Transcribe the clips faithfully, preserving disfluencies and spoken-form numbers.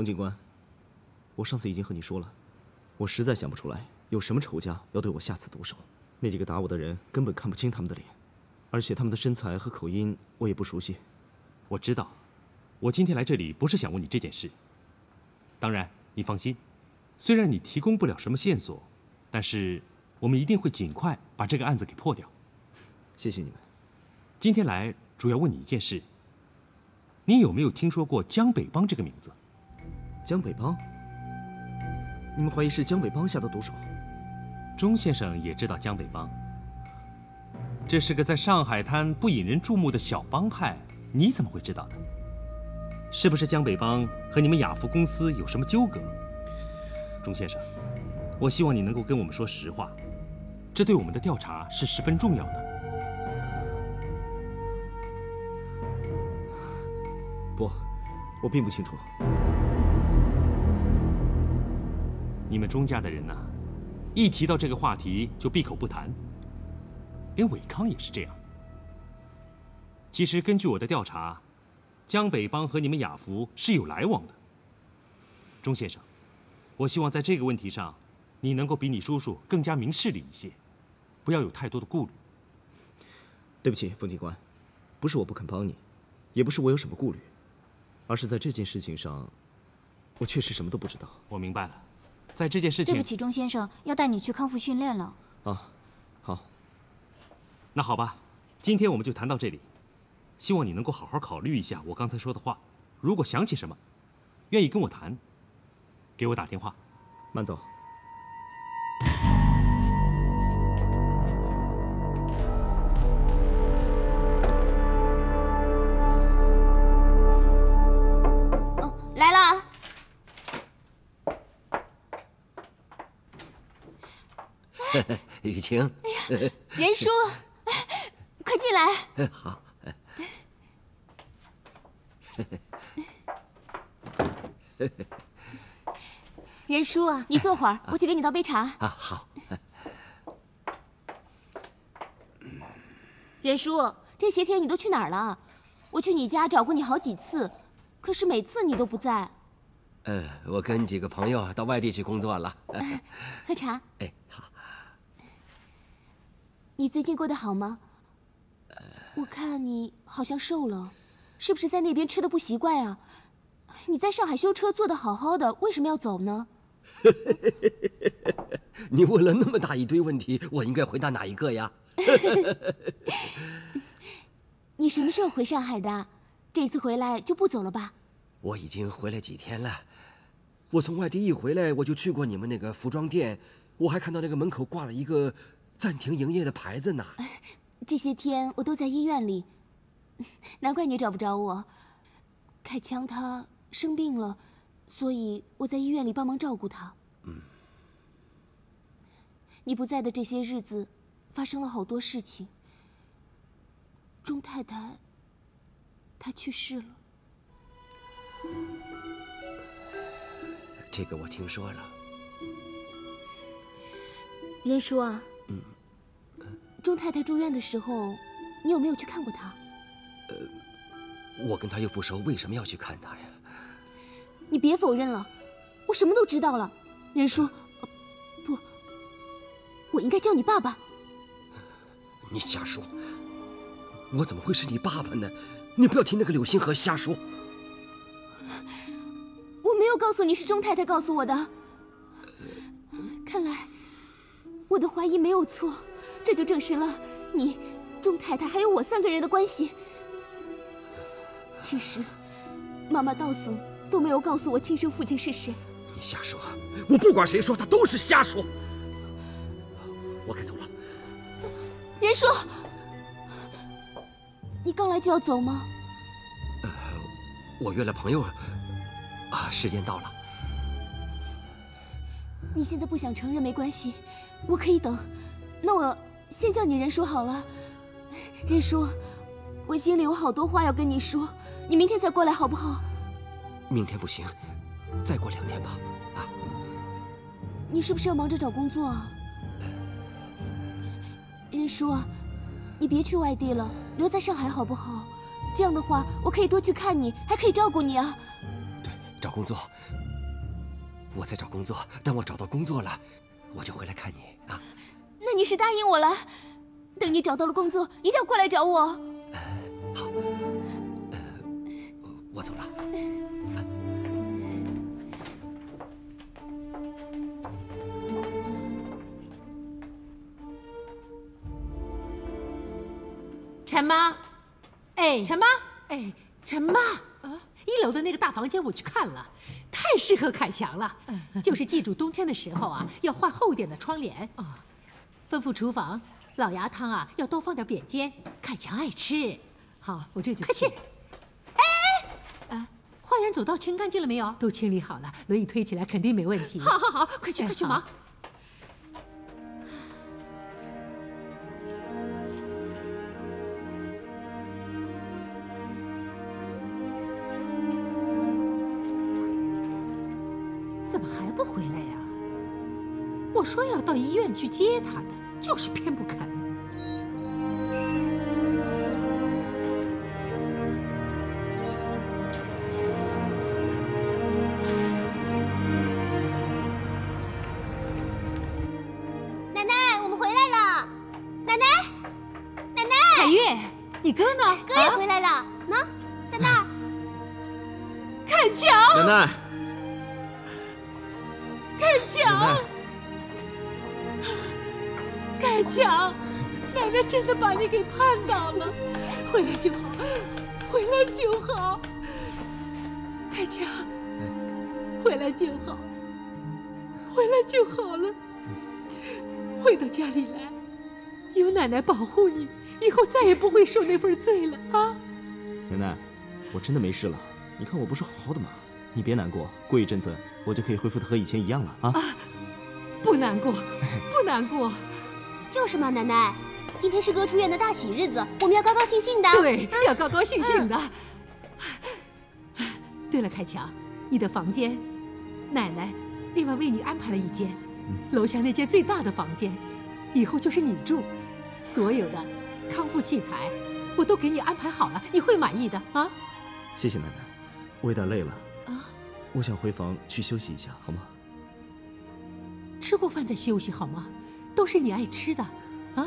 冯警官，我上次已经和你说了，我实在想不出来有什么仇家要对我下此毒手。那几个打我的人根本看不清他们的脸，而且他们的身材和口音我也不熟悉。我知道，我今天来这里不是想问你这件事。当然，你放心，虽然你提供不了什么线索，但是我们一定会尽快把这个案子给破掉。谢谢你们。今天来主要问你一件事。 你有没有听说过江北帮这个名字？江北帮？你们怀疑是江北帮下的毒手？钟先生也知道江北帮，这是个在上海滩不引人注目的小帮派，你怎么会知道的？是不是江北帮和你们雅福公司有什么纠葛？钟先生，我希望你能够跟我们说实话，这对我们的调查是十分重要的。 不，我并不清楚。你们钟家的人呐、啊，一提到这个话题就闭口不谈，连伟康也是这样。其实根据我的调查，江北帮和你们雅福是有来往的。钟先生，我希望在这个问题上，你能够比你叔叔更加明事理一些，不要有太多的顾虑。对不起，冯警官，不是我不肯帮你，也不是我有什么顾虑。 而是在这件事情上，我确实什么都不知道。我明白了，在这件事情……对不起，钟先生，要带你去康复训练了。啊，好。那好吧，今天我们就谈到这里。希望你能够好好考虑一下我刚才说的话。如果想起什么，愿意跟我谈，给我打电话。慢走。 雨晴，哎呀，袁叔，快进来。好。袁叔啊，你坐会儿，我去给你倒杯茶。啊，好。袁叔，这些天你都去哪儿了？我去你家找过你好几次，可是每次你都不在。嗯，我跟几个朋友到外地去工作了。喝茶。哎，好。 你最近过得好吗？我看你好像瘦了，是不是在那边吃的不习惯啊？你在上海修车做的好好的，为什么要走呢？你问了那么大一堆问题，我应该回答哪一个呀？你什么时候回上海的？这次回来就不走了吧？我已经回来几天了，我从外地一回来我就去过你们那个服装店，我还看到那个门口挂了一个。 暂停营业的牌子呢？这些天我都在医院里，难怪你找不着我。凯强他生病了，所以我在医院里帮忙照顾他。嗯。你不在的这些日子，发生了好多事情。钟太太，她去世了。这个我听说了。袁叔啊。 钟太太住院的时候，你有没有去看过她？呃，我跟她又不熟，为什么要去看她呀？你别否认了，我什么都知道了。袁叔，呃、不，我应该叫你爸爸。你瞎说！我怎么会是你爸爸呢？你不要听那个柳星河瞎说。我没有告诉你，是钟太太告诉我的。看来我的怀疑没有错。 这就证实了你、钟太太还有我三个人的关系。其实，妈妈到死都没有告诉我亲生父亲是谁。你瞎说！我不管谁说，他都是瞎说。我该走了。袁叔，你刚来就要走吗？呃，我约了朋友，啊，时间到了。你现在不想承认没关系，我可以等。那我。 先叫你任叔好了，任叔，我心里有好多话要跟你说，你明天再过来好不好？明天不行，再过两天吧。啊，你是不是要忙着找工作啊？任叔，你别去外地了，留在上海好不好？这样的话，我可以多去看你，还可以照顾你啊。对，找工作。我在找工作，当我找到工作了，我就回来看你啊。那你是答应我了？等你找到了工作，一定要过来找我。呃、好、呃，我走了。啊 陈妈，哎，陈妈，哎，陈妈，啊，一楼的那个大房间我去看了，太适合凯强了。就是记住冬天的时候啊，要换厚点的窗帘啊。吩咐厨房，老鸭汤啊要多放点扁尖，凯强爱吃。好，我这就去。快去！哎哎，啊，花园走道清干净了没有？都清理好了，轮椅推起来肯定没问题。好，好，好，快去，快去忙。 我说要到医院去接他的，就是偏不肯。奶奶，我们回来了。奶奶，奶奶。凯越，你哥呢？哥也回来了。呢，在那儿。凯强。奶奶。凯强。 凯强，奶奶真的把你给绊倒了，回来就好，回来就好。凯强，回来就好，回来就好了。回到家里来，有奶奶保护你，以后再也不会受那份罪了啊！奶奶，我真的没事了。你看我不是好好的吗？你别难过，过一阵子我就可以恢复的和以前一样了啊！啊，不难过，不难过。 就是嘛，奶奶，今天是哥出院的大喜日子，我们要高高兴兴的。对，嗯、要高高兴兴的。嗯、对了，凯强，你的房间，奶奶另外为你安排了一间，楼下那间最大的房间，以后就是你住，所有的康复器材我都给你安排好了，你会满意的啊。谢谢奶奶，我有点累了啊，我想回房去休息一下，好吗？吃过饭再休息好吗？ 都是你爱吃的，啊！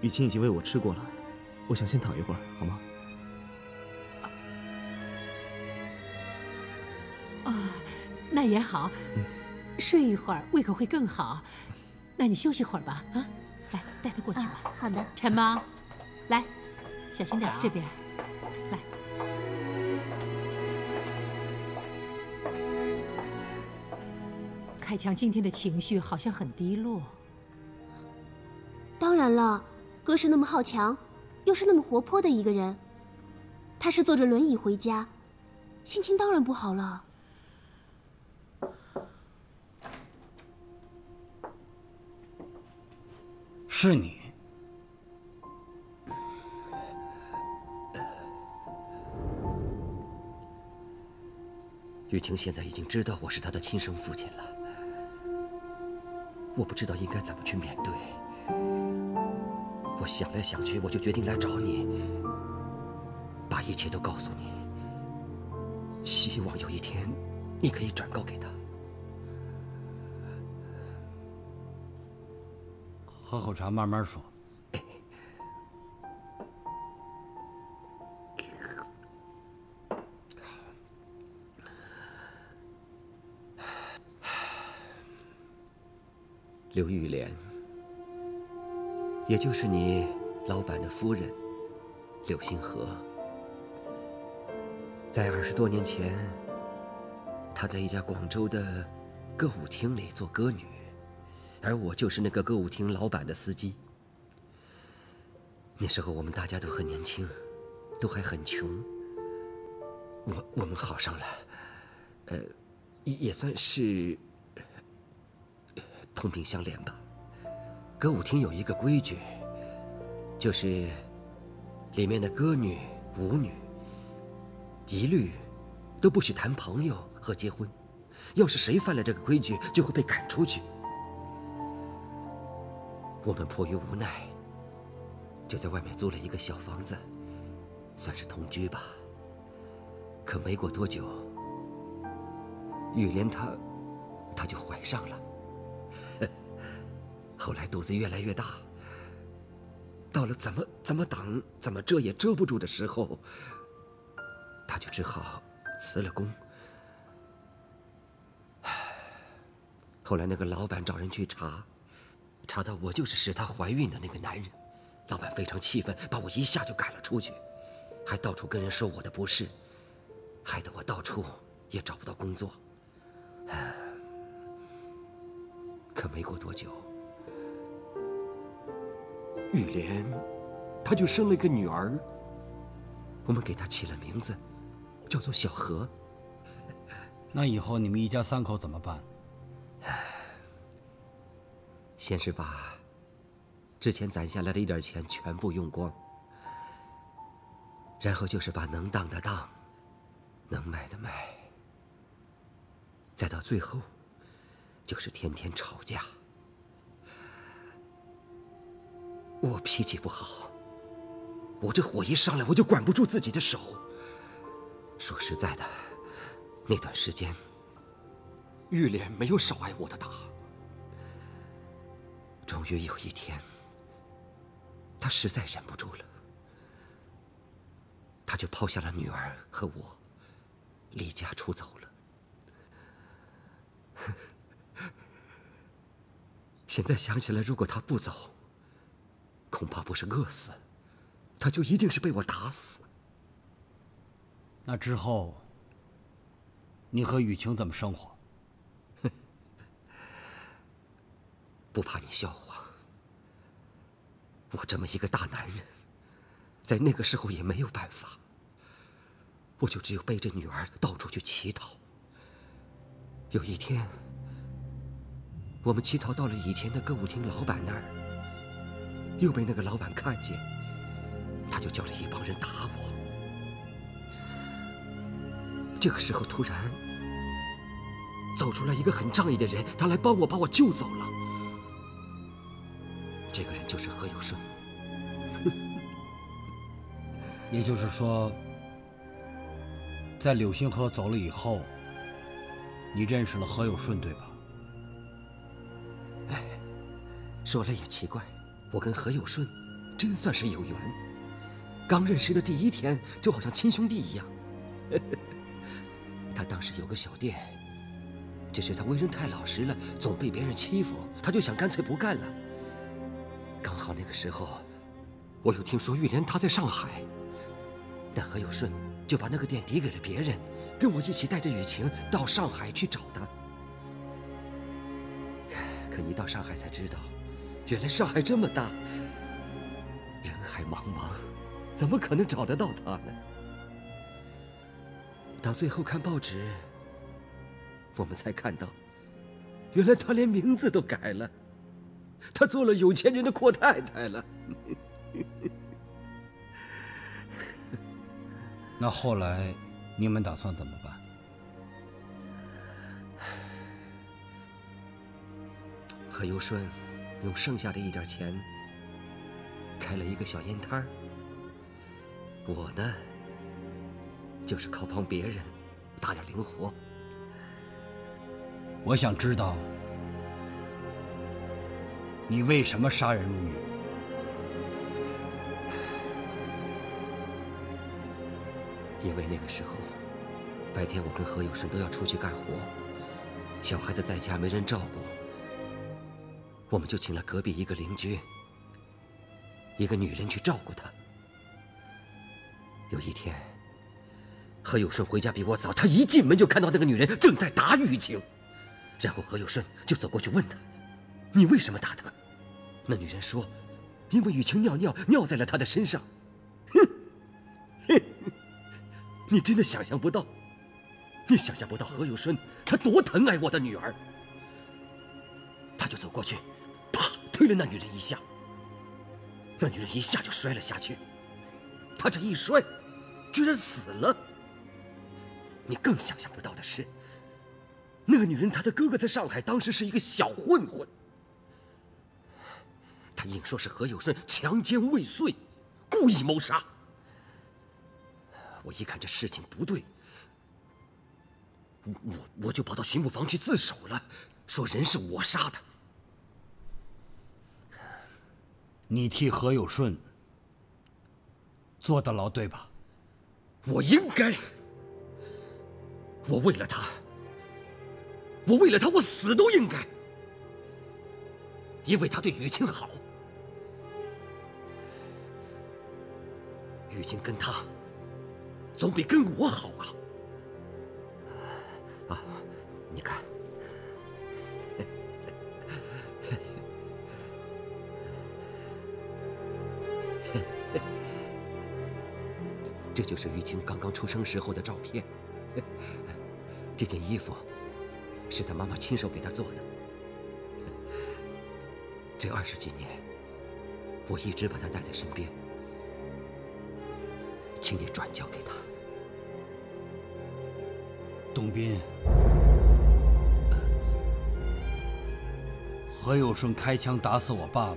雨晴已经喂我吃过了，我想先躺一会儿，好吗？啊，那也好，嗯、睡一会儿胃口会更好。那你休息会儿吧，啊！来，带他过去吧。啊、好的，陈妈，来，小心点，这边，来。凯强今天的情绪好像很低落。 当然了，哥是那么好强，又是那么活泼的一个人。他是坐着轮椅回家，心情当然不好了。是你，雨婷现在已经知道我是她的亲生父亲了，我不知道应该怎么去面对。 我想来想去，我就决定来找你，把一切都告诉你。希望有一天，你可以转告给他。喝口茶，慢慢说。哎、刘玉莲。 也就是你老板的夫人柳星河，在二十多年前，她在一家广州的歌舞厅里做歌女，而我就是那个歌舞厅老板的司机。那时候我们大家都很年轻，都还很穷，我我们好上了，呃，也算是同病相怜吧。 歌舞厅有一个规矩，就是里面的歌女、舞女一律都不许谈朋友和结婚，要是谁犯了这个规矩，就会被赶出去。我们迫于无奈，就在外面租了一个小房子，算是同居吧。可没过多久，玉莲她，她就怀上了。后来肚子越来越大，到了怎么怎么挡、怎么遮也遮不住的时候，她就只好辞了工。后来那个老板找人去查，查到我就是使她怀孕的那个男人，老板非常气愤，把我一下就赶了出去，还到处跟人说我的不是，害得我到处也找不到工作。可没过多久，玉莲，她就生了个女儿。我们给她起了名字，叫做小何。那以后你们一家三口怎么办？先是把之前攒下来的一点钱全部用光，然后就是把能当的当，能卖的卖，再到最后，就是天天吵架。我脾气不好，我这火一上来我就管不住自己的手。说实在的，那段时间，玉莲没有少挨我的打。终于有一天，她实在忍不住了，她就抛下了女儿和我，离家出走了。现在想起来，如果她不走，恐怕不是饿死，他就一定是被我打死。那之后，你和雨晴怎么生活？不怕你笑话，我这么一个大男人，在那个时候也没有办法，我就只有背着女儿到处去乞讨。有一天，我们乞讨到了以前的歌舞厅老板那儿。又被那个老板看见，他就叫了一帮人打我。这个时候突然走出来一个很仗义的人，他来帮我，把我救走了。这个人就是何有顺。也就是说，在柳星河走了以后，你认识了何有顺，对吧？哎，说来也奇怪。我跟何有顺真算是有缘，刚认识的第一天就好像亲兄弟一样。他当时有个小店，只是他为人太老实了，总被别人欺负，他就想干脆不干了。刚好那个时候，我又听说玉莲她在上海，但何有顺就把那个店抵给了别人，跟我一起带着雨晴到上海去找她。可一到上海才知道，原来上海这么大，人海茫茫，怎么可能找得到他呢？到最后看报纸，我们才看到，原来他连名字都改了，他做了有钱人的阔太太了。那后来你们打算怎么办？何猷顺用剩下的一点钱开了一个小烟摊儿，我呢，就是靠帮别人打点零活。我想知道你为什么杀人入狱？因为那个时候，白天我跟何有顺都要出去干活，小孩子在家没人照顾。我们就请了隔壁一个邻居，一个女人去照顾他。有一天，何有顺回家比我早，他一进门就看到那个女人正在打雨晴，然后何有顺就走过去问他：“你为什么打他？”那女人说：“因为雨晴尿尿尿在了他的身上。”哼，你真的想象不到，你想象不到何有顺他多疼爱我的女儿。他就走过去。推了那女人一下，那女人一下就摔了下去。她这一摔，居然死了。你更想象不到的是，那个女人她的哥哥在上海当时是一个小混混，他硬说是何有顺强奸未遂，故意谋杀。我一看这事情不对，我我就跑到巡捕房去自首了，说人是我杀的。你替何有顺坐大牢对吧？我应该。我为了他，我为了他，我死都应该。因为他对雨晴好，雨晴跟他总比跟我好啊。 啊，你看，这就是于晴刚刚出生时候的照片。这件衣服是她妈妈亲手给她做的。这二十几年，我一直把她带在身边，请你转交给她。 董斌，何有顺开枪打死我爸爸，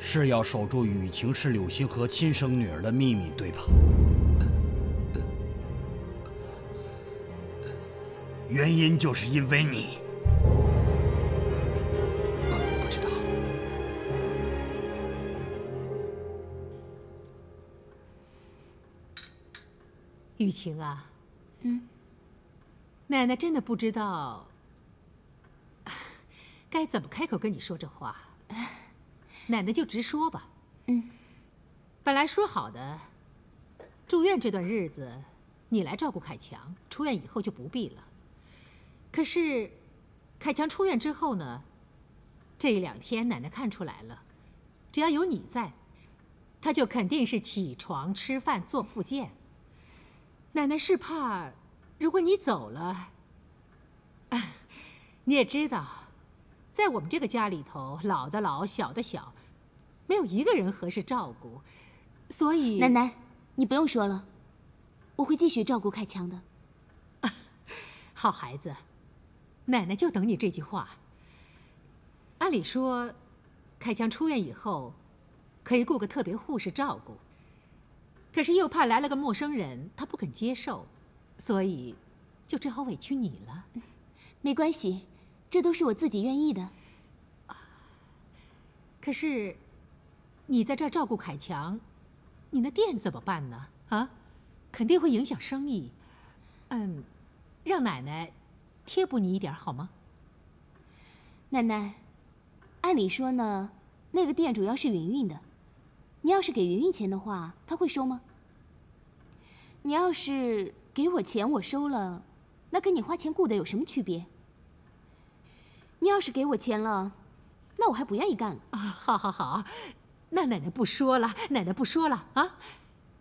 是要守住雨晴是柳星河亲生女儿的秘密，对吧？原因就是因为你。 雨晴啊，嗯，奶奶真的不知道该怎么开口跟你说这话，奶奶就直说吧。嗯，本来说好的，住院这段日子你来照顾凯强，出院以后就不必了。可是，凯强出院之后呢，这一两天奶奶看出来了，只要有你在，他就肯定是起床、吃饭、做复健。 奶奶是怕，如果你走了，你也知道，在我们这个家里头，老的老，小的小，没有一个人合适照顾，所以奶奶，你不用说了，我会继续照顾凯强的。好孩子，奶奶就等你这句话。按理说，凯强出院以后，可以雇个特别护士照顾。 可是又怕来了个陌生人，他不肯接受，所以就只好委屈你了。没关系，这都是我自己愿意的。可是，你在这儿照顾凯强，你那店怎么办呢？啊，肯定会影响生意。嗯，让奶奶贴补你一点好吗？奶奶，按理说呢，那个店主要是云云的。 你要是给云云钱的话，她会收吗？你要是给我钱，我收了，那跟你花钱雇的有什么区别？你要是给我钱了，那我还不愿意干了。啊，好好好，那奶奶不说了，奶奶不说了啊。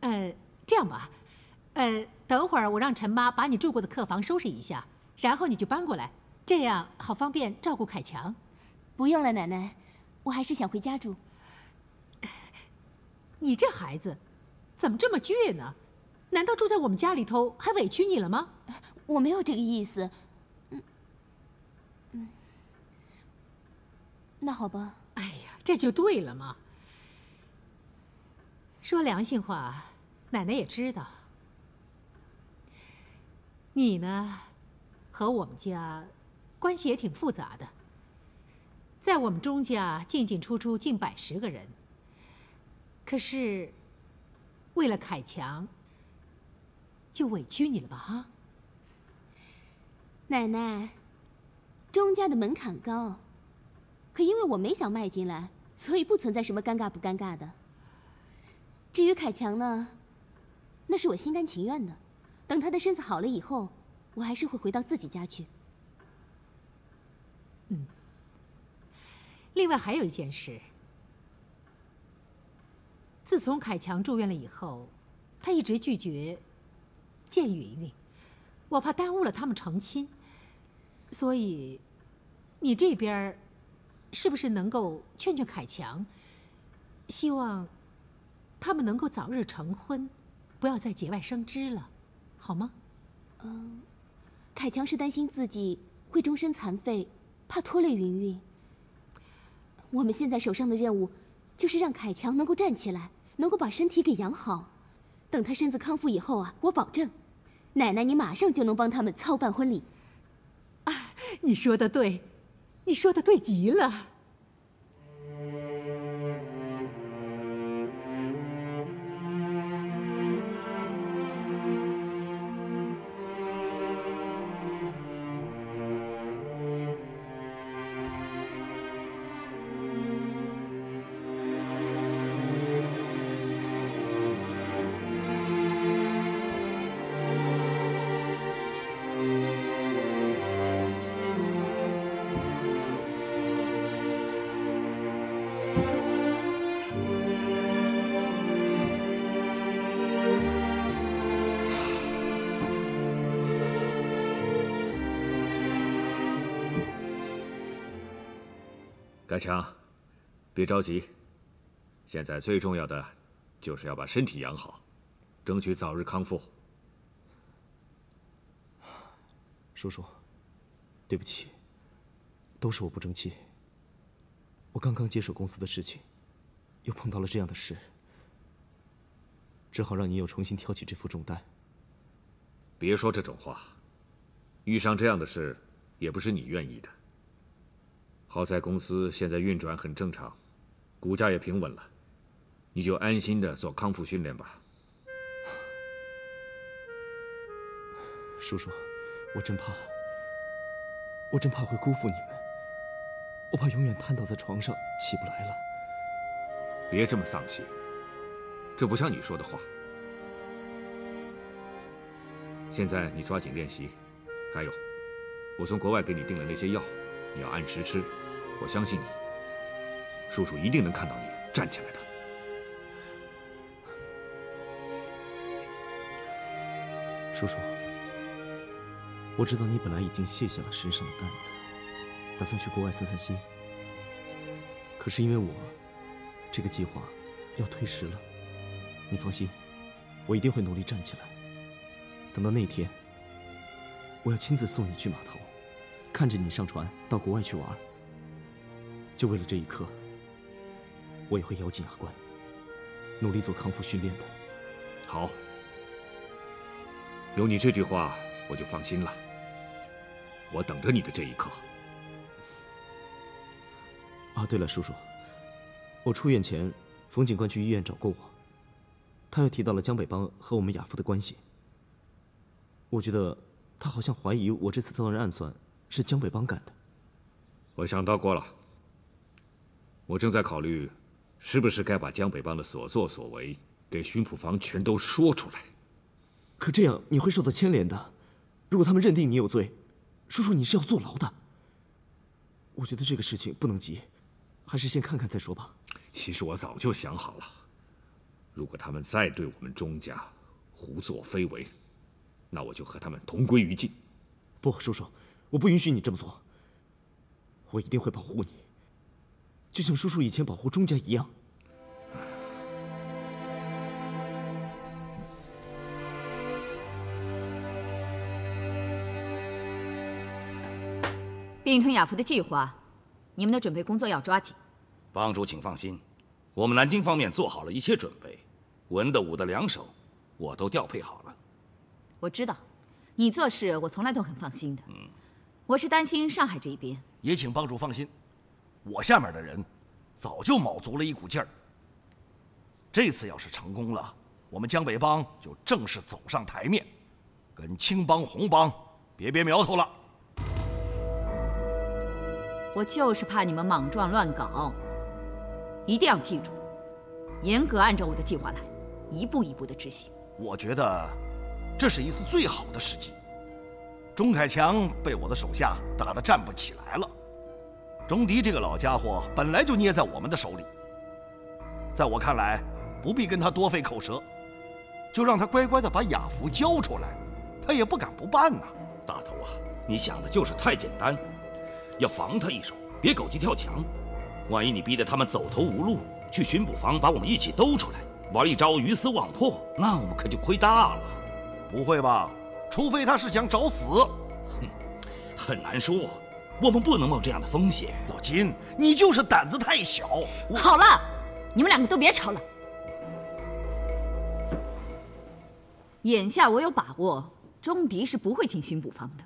呃，这样吧，呃，等会儿我让陈妈把你住过的客房收拾一下，然后你就搬过来，这样好方便照顾凯强。不用了，奶奶，我还是想回家住。 你这孩子，怎么这么倔呢？难道住在我们家里头还委屈你了吗？我没有这个意思。嗯嗯，那好吧。哎呀，这就对了嘛。说良心话，奶奶也知道，你呢，和我们家关系也挺复杂的。在我们钟家进进出出近百十个人。 可是，为了凯强，就委屈你了吧？啊，奶奶，钟家的门槛高，可因为我没想迈进来，所以不存在什么尴尬不尴尬的。至于凯强呢，那是我心甘情愿的。等他的身子好了以后，我还是会回到自己家去。嗯。另外还有一件事。 自从凯强住院了以后，他一直拒绝见云云，我怕耽误了他们成亲，所以你这边是不是能够劝劝凯强，希望他们能够早日成婚，不要再节外生枝了，好吗？嗯，凯强是担心自己会终身残废，怕拖累云云。我们现在手上的任务就是让凯强能够站起来。 能够把身体给养好，等他身子康复以后啊，我保证，奶奶，你马上就能帮他们操办婚礼。啊，你说的对，你说的对极了。 改强，别着急，现在最重要的就是要把身体养好，争取早日康复。叔叔，对不起，都是我不争气。我刚刚接手公司的事情，又碰到了这样的事，只好让你又重新挑起这副重担。别说这种话，遇上这样的事也不是你愿意的。 好在公司现在运转很正常，股价也平稳了，你就安心的做康复训练吧。叔叔，我真怕，我真怕会辜负你们，我怕永远瘫倒在床上起不来了。别这么丧气，这不像你说的话。现在你抓紧练习，还有，我从国外给你订了那些药。 你要按时吃，我相信你，叔叔一定能看到你站起来的。叔叔，我知道你本来已经卸下了身上的担子，打算去国外散散心。可是因为我，这个计划要推迟了。你放心，我一定会努力站起来。等到那天，我要亲自送你去码头。 看着你上船到国外去玩，就为了这一刻，我也会咬紧牙关，努力做康复训练的。好，有你这句话，我就放心了。我等着你的这一刻。啊，对了，叔叔，我出院前，冯警官去医院找过我，他又提到了江北帮和我们雅夫的关系。我觉得他好像怀疑我这次遭人暗算。 是江北帮干的，我想到过了。我正在考虑，是不是该把江北帮的所作所为给巡捕房全都说出来。可这样你会受到牵连的。如果他们认定你有罪，叔叔你是要坐牢的。我觉得这个事情不能急，还是先看看再说吧。其实我早就想好了，如果他们再对我们钟家胡作非为，那我就和他们同归于尽。不，叔叔。 我不允许你这么做，我一定会保护你，就像叔叔以前保护钟家一样。并吞雅福的计划，你们的准备工作要抓紧。帮主，请放心，我们南京方面做好了一切准备，文的武的两手，我都调配好了。我知道，你做事我从来都很放心的。嗯。 我是担心上海这一边，也请帮主放心，我下面的人早就卯足了一股劲儿。这次要是成功了，我们江北帮就正式走上台面，跟青帮、红帮别别苗头了。我就是怕你们莽撞乱搞，一定要记住，严格按照我的计划来，一步一步的执行。我觉得这是一次最好的时机。 钟凯强被我的手下打得站不起来了，钟迪这个老家伙本来就捏在我们的手里，在我看来，不必跟他多费口舌，就让他乖乖的把雅福交出来，他也不敢不办呐。大头啊，你想的就是太简单，要防他一手，别狗急跳墙，万一你逼得他们走投无路，去巡捕房把我们一起兜出来，玩一招鱼死网破，那我们可就亏大了。不会吧？ 除非他是想找死，哼，很难说，我们不能冒这样的风险。老金，你就是胆子太小。好了，你们两个都别吵了。眼下我有把握中敌是不会进巡捕房的，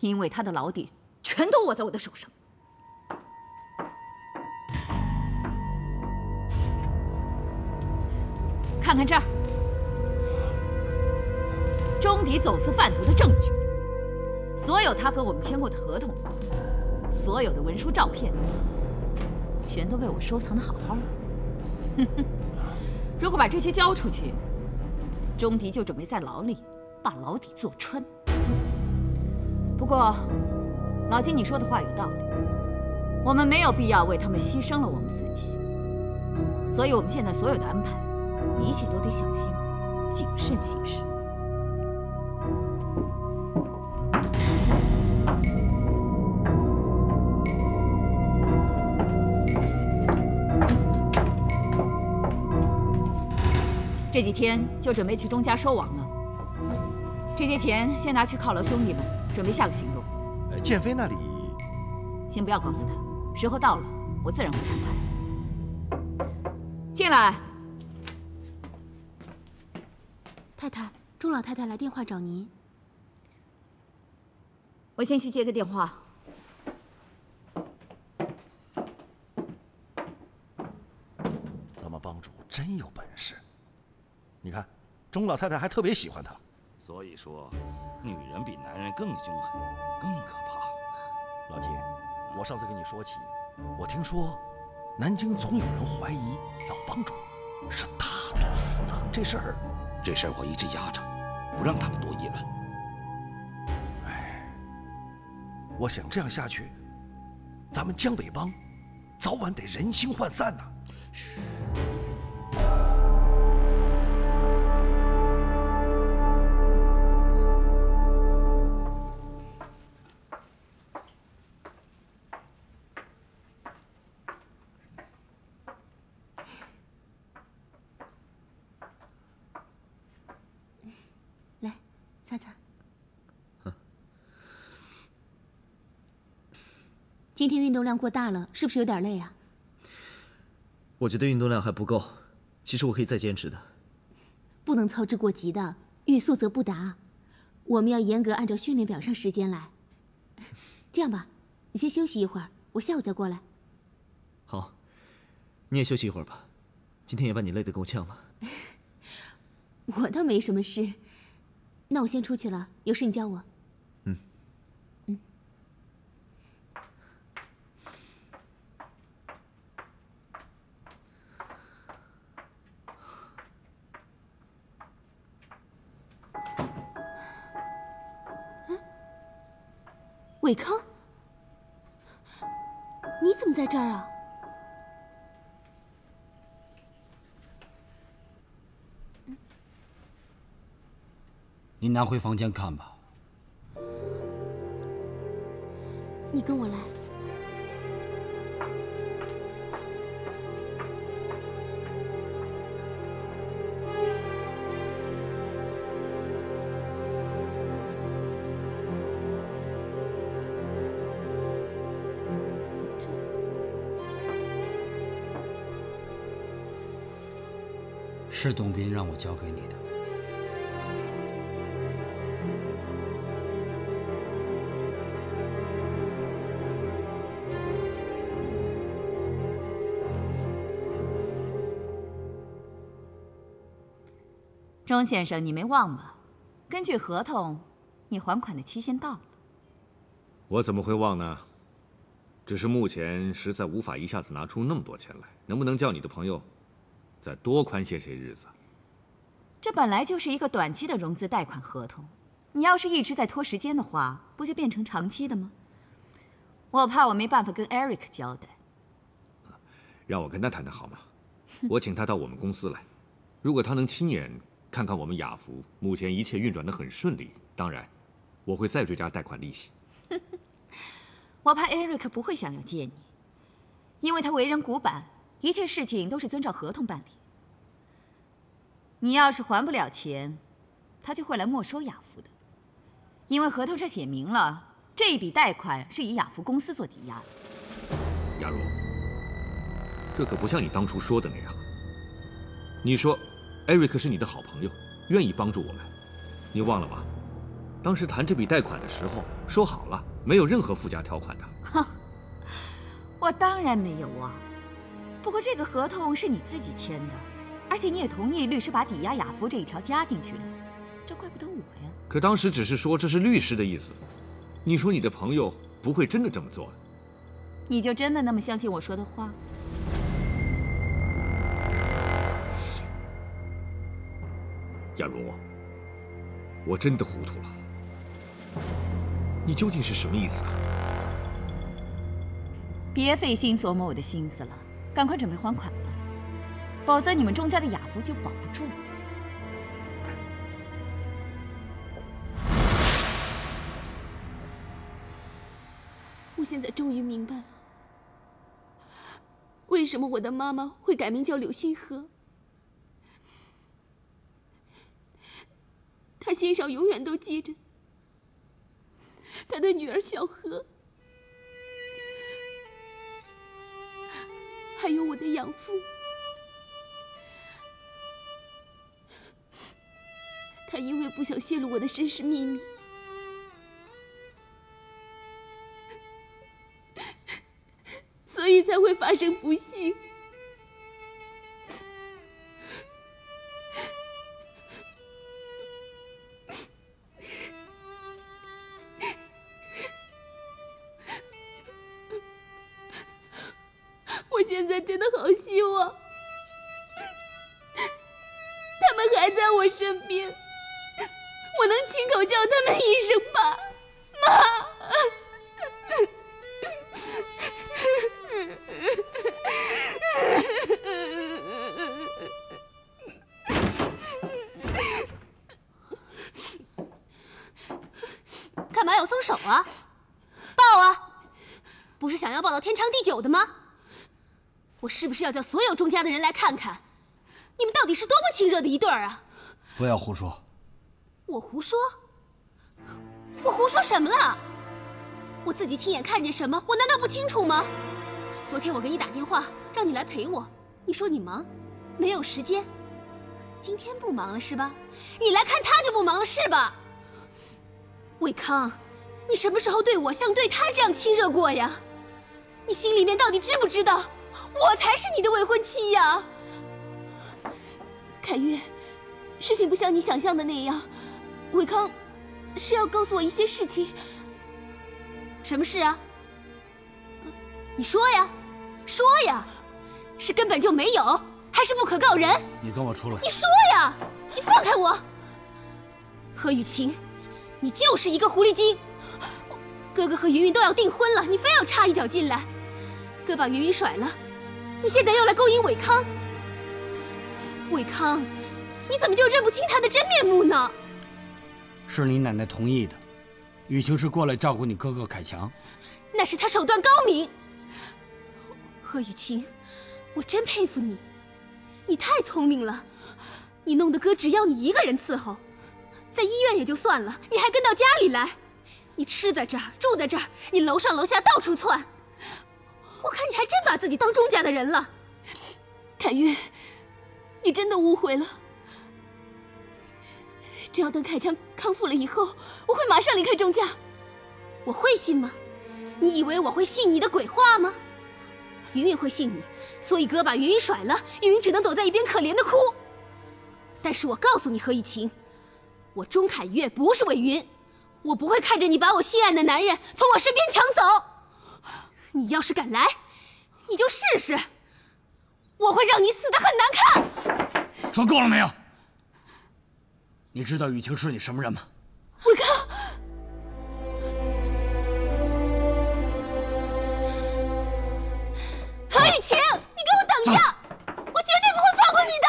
因为他的老底全都握在我的手上。看看这儿，中敌走私贩毒的证据，所有他和我们签过的合同，所有的文书照片，全都被我收藏的好好的。如果把这些交出去，中敌就准备在牢里 把牢底坐穿。不过，老金，你说的话有道理，我们没有必要为他们牺牲了我们自己。所以，我们现在所有的安排，一切都得小心、谨慎行事。这几天就准备去钟家收网了。 这些钱先拿去犒劳兄弟们，准备下个行动。呃，建飞那里，先不要告诉他，时候到了，我自然会谈判。进来，太太，钟老太太来电话找您。我先去接个电话。咱们帮主真有本事，你看，钟老太太还特别喜欢他。 所以说，女人比男人更凶狠，更可怕。老金，我上次跟你说起，我听说南京总有人怀疑老帮主是大毒死的这事儿，这事儿我一直压着，不让他们多议论。哎，我想这样下去，咱们江北帮早晚得人心涣散呐。嘘。 今天运动量过大了，是不是有点累啊？我觉得运动量还不够，其实我可以再坚持的。不能操之过急的，欲速则不达。我们要严格按照训练表上时间来。这样吧，你先休息一会儿，我下午再过来。好，你也休息一会儿吧，今天也把你累得够呛了。我倒没什么事，那我先出去了，有事你叫我。 伟康，你怎么在这儿啊？你拿回房间看吧。你跟我来。是董斌让我交给你的。 钟先生，你没忘吧？根据合同，你还款的期限到了。我怎么会忘呢？只是目前实在无法一下子拿出那么多钱来，能不能叫你的朋友再多宽限些日子？这本来就是一个短期的融资贷款合同，你要是一直在拖时间的话，不就变成长期的吗？我怕我没办法跟 Eric 交代。让我跟他谈谈好吗？我请他到我们公司来，如果他能亲眼 看看我们雅福，目前一切运转得很顺利。当然，我会再追加贷款利息。我怕 Eric 不会想要借你，因为他为人古板，一切事情都是遵照合同办理。你要是还不了钱，他就会来没收雅福的，因为合同上写明了这笔贷款是以雅福公司做抵押的。雅茹，这可不像你当初说的那样。你说 Eric 是你的好朋友，愿意帮助我们。你忘了吗？当时谈这笔贷款的时候说好了，没有任何附加条款的。哼，我当然没有啊。不过这个合同是你自己签的，而且你也同意律师把抵押雅福这一条加进去了，这怪不得我呀。可当时只是说这是律师的意思，你说你的朋友不会真的这么做的？你就真的那么相信我说的话？ 雅茹，我真的糊涂了。你究竟是什么意思啊？别费心琢磨我的心思了，赶快准备还款吧，否则你们钟家的雅福就保不住了。我现在终于明白了，为什么我的妈妈会改名叫柳心河。 他心上永远都记着他的女儿小何，还有我的养父。他因为不想泄露我的身世秘密，所以才会发生不幸。 真的好希望他们还在我身边，我能亲口叫他们一声爸妈。 干嘛要松手啊？抱啊！不是想要抱到天长地久的吗？ 我是不是要叫所有钟家的人来看看，你们到底是多么亲热的一对儿啊！不要胡说！我胡说？我胡说什么了？我自己亲眼看见什么，我难道不清楚吗？昨天我给你打电话，让你来陪我，你说你忙，没有时间。今天不忙了是吧？你来看他就不忙了是吧？伟康，你什么时候对我像对他这样亲热过呀？你心里面到底知不知道？ 我才是你的未婚妻呀，凯越，事情不像你想象的那样，伟康是要告诉我一些事情。什么事啊？你说呀，说呀，是根本就没有，还是不可告人？你跟我出来！你说呀！你放开我！何雨晴，你就是一个狐狸精。哥哥和云云都要订婚了，你非要插一脚进来，哥把云云甩了。 你现在又来勾引伟康，伟康，你怎么就认不清他的真面目呢？是你奶奶同意的，雨晴是过来照顾你哥哥凯强。那是他手段高明。何雨晴，我真佩服你，你太聪明了。你弄得哥只要你一个人伺候，在医院也就算了，你还跟到家里来，你吃在这儿，住在这儿，你楼上楼下到处窜。 我看你还真把自己当钟家的人了，凯越，你真的误会了。只要等凯强康复了以后，我会马上离开钟家。我会信吗？你以为我会信你的鬼话吗？云云会信你，所以哥把云云甩了，云云只能躲在一边可怜的哭。但是我告诉你何雨晴，我钟凯越不是魏云，我不会看着你把我心爱的男人从我身边抢走。 你要是敢来，你就试试，我会让你死得很难看。说够了没有？你知道雨晴是你什么人吗？伟康，何雨晴，你给我等着，我绝对不会放过你的。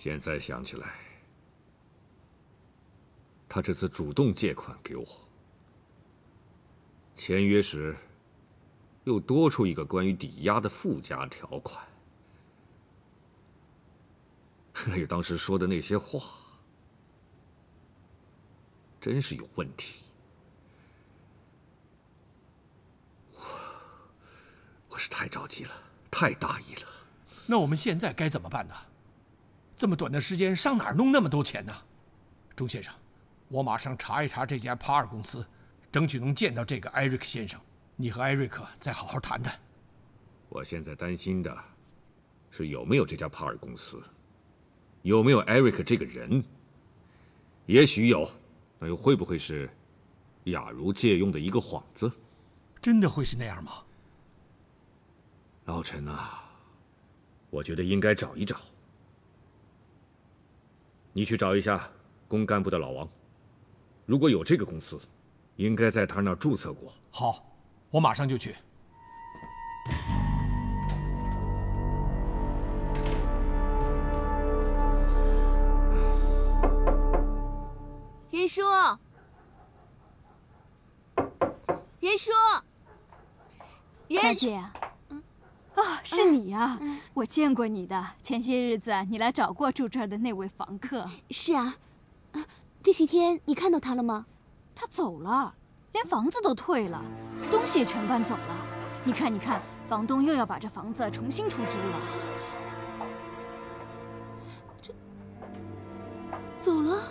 现在想起来，他这次主动借款给我，签约时又多出一个关于抵押的附加条款。还有当时说的那些话，真是有问题。 我是太着急了，太大意了。那我们现在该怎么办呢？这么短的时间，上哪儿弄那么多钱呢？钟先生，我马上查一查这家帕尔公司，争取能见到这个艾瑞克先生。你和艾瑞克再好好谈谈。我现在担心的是有没有这家帕尔公司，有没有艾瑞克这个人。也许有，那又会不会是雅茹借用的一个幌子？真的会是那样吗？ 老陈啊，我觉得应该找一找。你去找一下公干部的老王，如果有这个公司，应该在他那儿注册过。好，我马上就去。云叔，云叔，小姐。 哦，是你呀、啊！嗯嗯、我见过你的。前些日子你来找过住这儿的那位房客。是啊，啊，这些天你看到他了吗？他走了，连房子都退了，东西也全搬走了。你看，你看，房东又要把这房子重新出租了。这走了？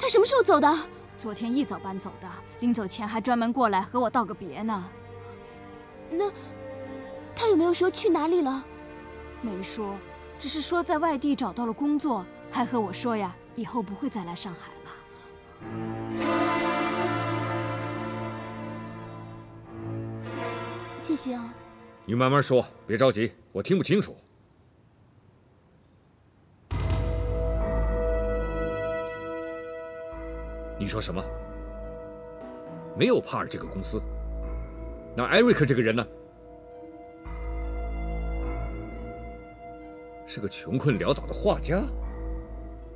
他什么时候走的？昨天一早搬走的，临走前还专门过来和我道个别呢。那。 他有没有说去哪里了？没说，只是说在外地找到了工作，还和我说呀，以后不会再来上海了。谢谢啊。你慢慢说，别着急，我听不清楚。你说什么？没有帕尔这个公司，那艾瑞克这个人呢？ 是个穷困潦倒的画家，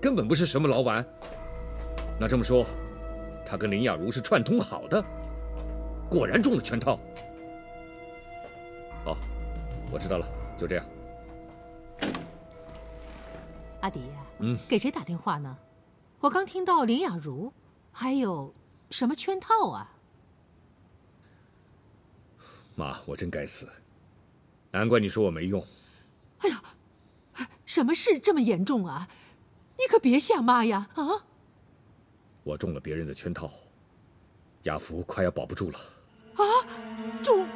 根本不是什么老板。那这么说，他跟林雅茹是串通好的，果然中了圈套。好，我知道了，就这样。阿迪，嗯，给谁打电话呢？我刚听到林雅茹，还有什么圈套啊？妈，我真该死，难怪你说我没用。哎呀！ 什么事这么严重啊？你可别吓妈呀！啊！我中了别人的圈套，雅福快要保不住了。啊！中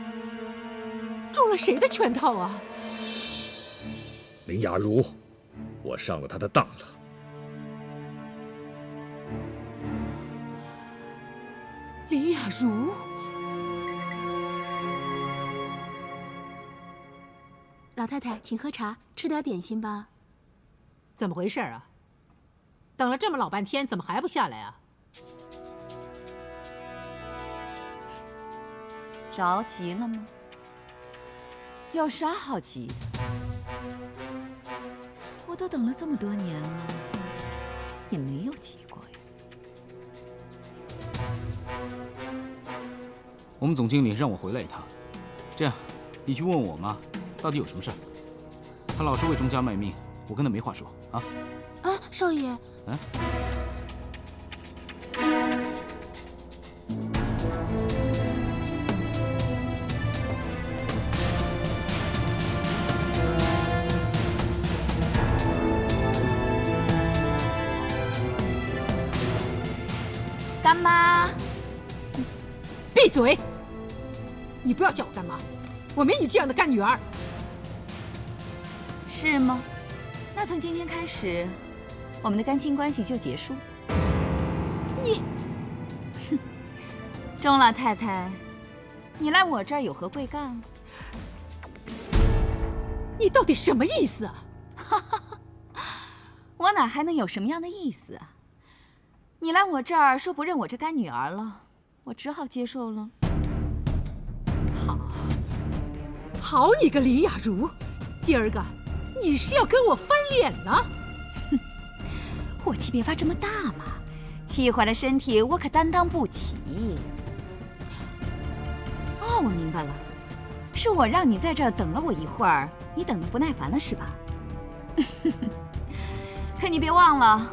中了谁的圈套啊？林雅茹，我上了她的当了。林雅茹，老太太，请喝茶。 吃点点心吧。怎么回事啊？等了这么老半天，怎么还不下来啊？着急了吗？有啥好急的？我都等了这么多年了，也没有急过呀。我们总经理让我回来一趟，这样，你去问我妈，到底有什么事儿。 他老是为钟家卖命，我跟他没话说啊！啊，少爷，嗯，干妈，闭嘴！你不要叫我干妈，我没你这样的干女儿。 是吗？那从今天开始，我们的干亲关系就结束。你，哼，钟老太太，你来我这儿有何贵干啊？你到底什么意思啊？我哪还能有什么样的意思啊？你来我这儿说不认我这干女儿了，我只好接受了。好，好你个林雅茹，今儿个！ 你是要跟我翻脸呢？火气别发这么大嘛，气坏了身体，我可担当不起。哦，我明白了，是我让你在这儿等了我一会儿，你等得不耐烦了是吧？可你别忘了，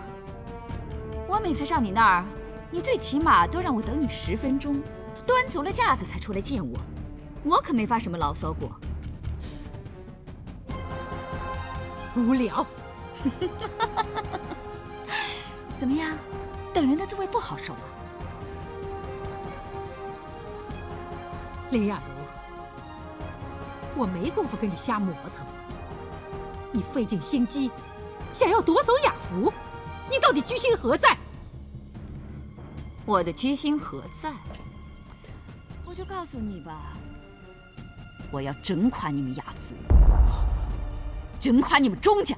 我每次上你那儿，你最起码都让我等你十分钟，端足了架子才出来见我，我可没发什么牢骚过。无聊。 怎么样，等人的滋味不好受啊？林雅茹，我没工夫跟你瞎磨蹭。你费尽心机，想要夺走雅福，你到底居心何在？我的居心何在？我就告诉你吧，我要整垮你们雅福，整垮你们钟家。